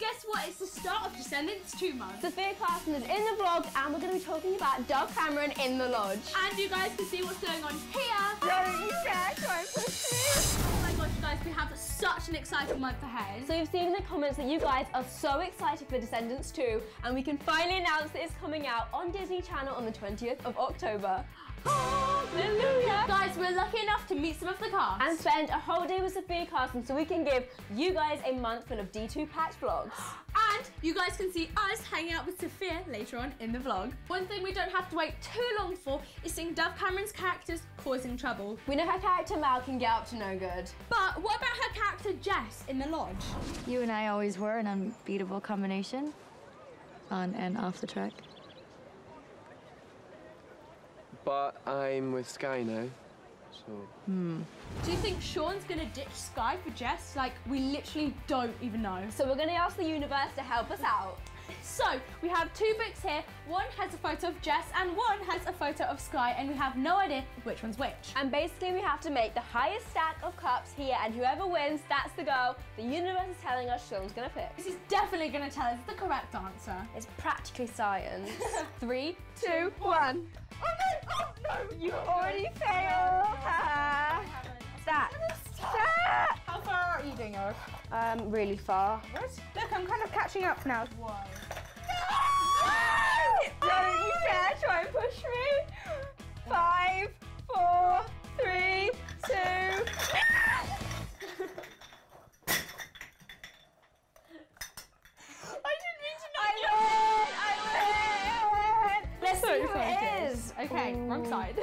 guess what? It's the start of Descendants 2 month. Sofia Carson is in the vlog and we're going to be talking about Dove Cameron in the Lodge. And you guys can see what's going on here. Oh my gosh, you guys, we have such an exciting month ahead. So we've seen in the comments that you guys are so excited for Descendants 2 and we can finally announce that it's coming out on Disney Channel on the 20th of October. Hallelujah! Guys, we're lucky enough to meet some of the cast and spend a whole day with Sofia Carson so we can give you guys a month full of D2 Patch vlogs. And you guys can see us hanging out with Sofia later on in the vlog. One thing we don't have to wait too long for is seeing Dove Cameron's characters causing trouble. We know her character Mal can get up to no good. But what about her character Jess in the Lodge? You and I always were an unbeatable combination on and off the track. But I'm with Sky now, so... Do you think Sean's gonna ditch Sky for Jess? Like, we literally don't even know. So we're gonna ask the universe to help us out. So, we have two books here. One has a photo of Jess and one has a photo of Sky, and we have no idea which one's which. And basically we have to make the highest stack of cups here, and whoever wins, that's the girl. The universe is telling us Sean's gonna pick. This is definitely gonna tell us the correct answer. It's practically science. 3, 2, 1. Oh no! You already failed! Stat! Stat! How far are you doing, Eric? Really far. What? Look, I'm kind of catching up now. Whoa. No! Don't you dare try and push me! 5, 4, 3, 2. Okay, wrong side.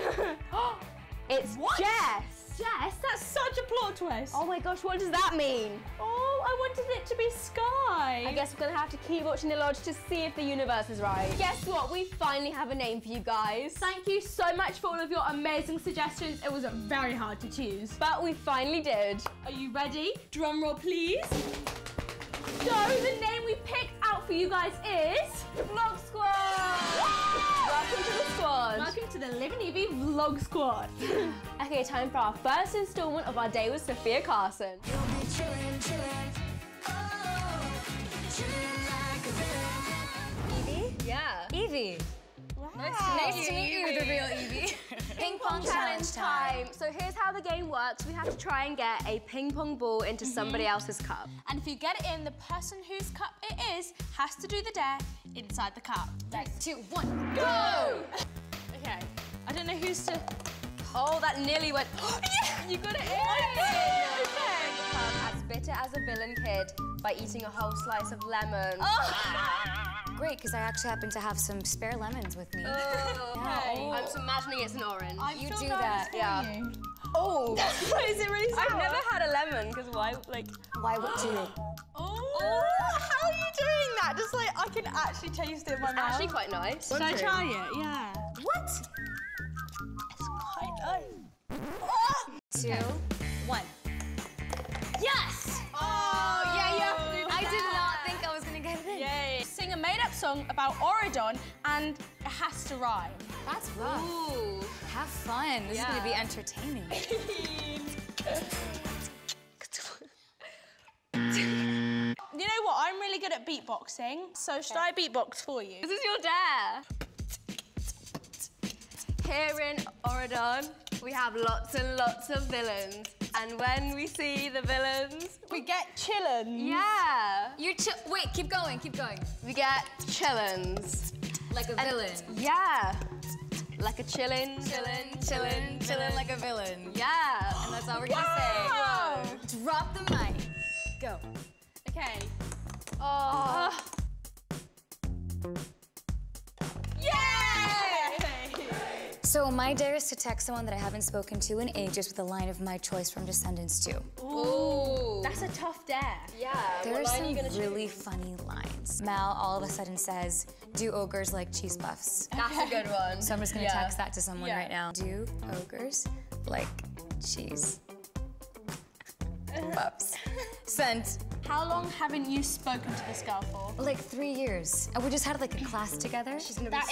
It's what? Jess! Jess? That's such a plot twist. Oh my gosh, what does that mean? Oh, I wanted it to be Sky. I guess we're going to have to keep watching The Lodge to see if the universe is right. Guess what? We finally have a name for you guys. Thank you so much for all of your amazing suggestions. It was very hard to choose. But we finally did. Are you ready? Drum roll, please. So, the name we picked out for you guys is... Vlog Squad! Welcome to the squad. Welcome to the Liv and Evie vlog squad. Okay, time for our first instalment of our day with Sofia Carson. You'll be chillin', chillin'. Oh, chillin' like a villain. Evie? Yeah. Evie. Wow. Nice to meet you, Evie. The real Evie. Ping pong challenge time. So here's how the game works. We have to try and get a ping pong ball into somebody else's cup. And if you get it in, the person whose cup it is has to do the dare inside the cup. 3, 2, 1, go! Okay, I don't know who's to... Oh, that nearly went... Yeah! You got it in! I did! Become as bitter as a villain kid by eating a whole slice of lemon. Oh! Great, because I actually happen to have some spare lemons with me. Okay. Yeah. I'm just imagining it's an orange. You do that, yeah. You. Oh, is it really sour? I've never had a lemon, because why, like... Why would you? Oh, how are you doing that? Just like, I can actually taste it in my mouth. It's actually quite nice. Should I try it? Yeah. What? It's quite nice. Oh! 2, 1. Yes! Oh, yeah, you have to do that. I did not think I was going to get it in. Yay. Sing a made-up song about Auradon, and it has to rhyme. That's rough. Ooh. Have fun. This is going to be entertaining. You know what? I'm really good at beatboxing, so should I beatbox for you? This is your dare. Here in Auradon, we have lots and lots of villains, and when we see the villains, we get chillins. Yeah. Wait, keep going, keep going. We get chillins. Like a villain. Yeah. Like a chillin', chillin', chillin', chillin' like a villain. Yeah. And that's all we're gonna say. Whoa. Drop the mic. Go. Okay. Oh. Yay! So my dare is to text someone that I haven't spoken to in ages with a line of my choice from Descendants 2. Ooh. That's a tough dare. Yeah. There are some really funny lines. Mal all of a sudden says, do ogres like cheese puffs? That's a good one. So I'm just gonna text that to someone right now. Do ogres like cheese puffs? Sent. How long haven't you spoken to this girl for? Like 3 years. And we just had like a class together. She's gonna be very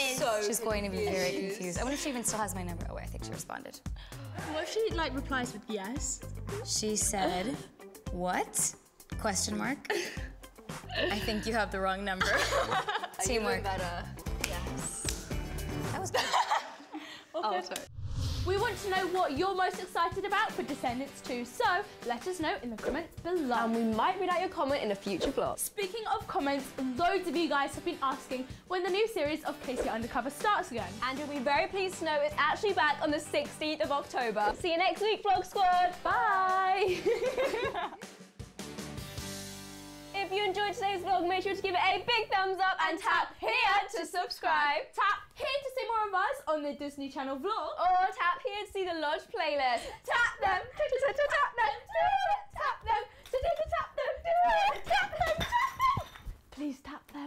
confused. I wonder if she even still has my number. Oh wait, I think she responded. What if she like replies with yes? She said, what? Question mark. I think you have the wrong number. Teamwork. Yes. That was good. Okay. Oh, sorry. We want to know what you're most excited about for Descendants 2, so let us know in the comments below. And we might read out your comment in a future vlog. Speaking of comments, loads of you guys have been asking when the new series of KC Undercover starts again. And you'll be very pleased to know it's actually back on the 16th of October. See you next week, Vlog Squad. Bye. If you enjoyed today's vlog, make sure to give it a big thumbs up and tap here to subscribe. Tap here to see more of us on the Disney Channel vlog. Or tap here to see the Lodge playlist. Tap them. Tap them.